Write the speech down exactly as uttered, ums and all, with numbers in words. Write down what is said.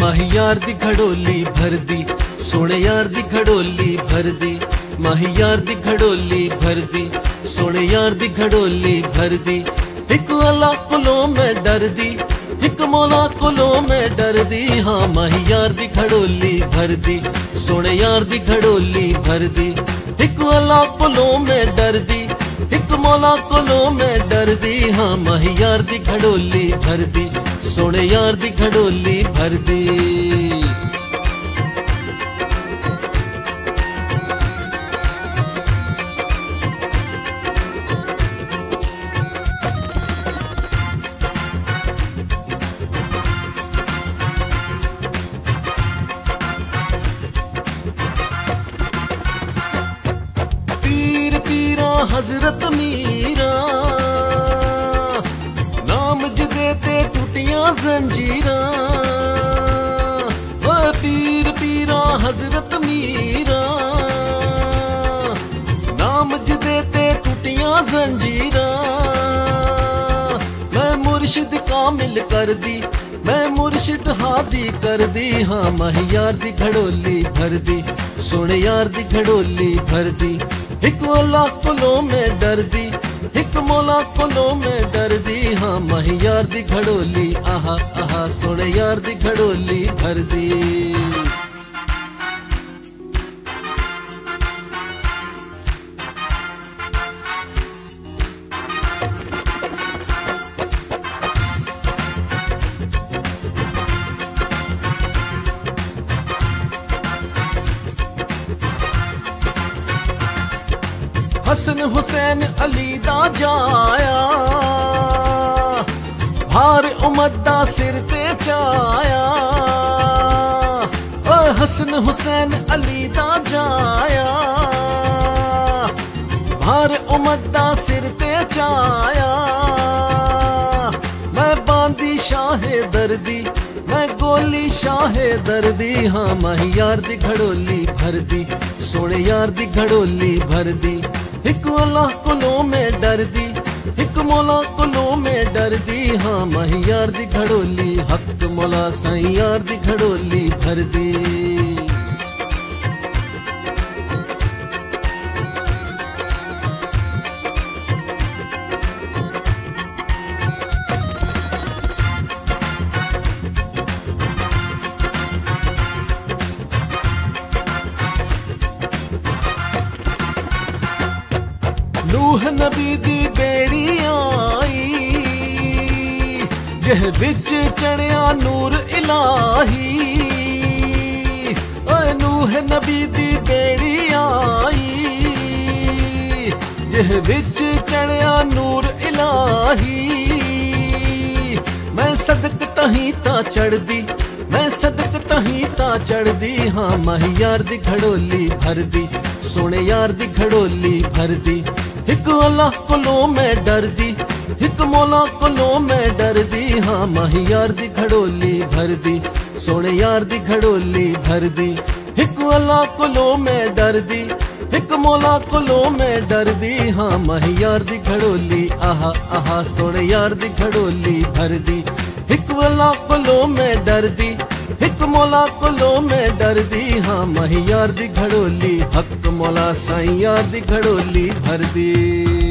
माही यार दी खड़ोली भर दी, सोने यार दी खड़ोली भर दी, माही यार दी खड़ोली भर दी, सोने यार दी खड़ोली भर दी। एक अल्लाह कोलों में डर दी, एक मौला कोलों में डर दी, हाँ माही यार दी खड़ोली भर दी, सोने यार दी खड़ोली भर दी। एक अल्लाह कोलों में डर दी, एक मौला कोलों में डर दी, हाँ माही यार दी खड़ोली भर दी, सोने यार दी खड़ोली भर दी। पीर पीरा हजरत मीरा नाम ज देते टूटियां जंजीरा, वो पीर पीरा हजरत मीरा नाम ज देते टूटियां जंजीरा। मैं मुर्शिद कामिल कर दी, मैं मुर्शिद हादी कर दी, हाँ माही यार दी खड़ोली भर दी, सोने यार दी खड़ोली भर दी। एक अल्लाह कोलों में डर दी, एक मौला कोलों में डर दी, हाँ माही यार दी खड़ोली, आहा आहा सोने यार दी खड़ोली भर दी। हसन हुसैन अली दा जाया, हर उम्मत दा सिर ते चाया, ओ हसन हुसैन अली दा जाया, हर उम्मत दा सिर ते चाया। मैं बांधी शाहे दर्दी, मैं गोली शाहे दर्दी, हाँ माही यार दी खड़ोली भर दी, सोने यार दी खड़ोली भर दी। एक अल्लाह कोलों में डर दी, एक मौला कोलों में डर दी, हाँ माही यार दी खड़ोली, हक मौला साईं यार दी खड़ोली भर दी। नूह नबी दी बेड़ी आई, जह बिच चढ़िया नूर इलाही, ओए नूह नबी दी बेड़ी आई, जह बिच चढ़िया नूर इलाही। मैं सदक तहीं ता चढ़ दी, मैं सदक तहीं ता चढ़ दी, हाँ माही यार दी खड़ोली भर दी, सोने यार दी खड़ोली भर दी। एक अल्लाह कोलों में डर दी, एक मौला कोलों में डर दी, हाँ माही यार दी खड़ोली भर दी, सोने यार दी खड़ोली भर दी। एक अल्लाह कोलों में डर दी, एक मौला कोलों में डर दी, हाँ माही यार दी खड़ोली, आहा आहा सोने यार दी खड़ोली भर दी। एक अल्लाह कोलों में डर दी, एक मौला कोलों में डर दी, हाँ माही यार दी खड़ोली, हक मौला साईं यार दी खड़ोली भर दी।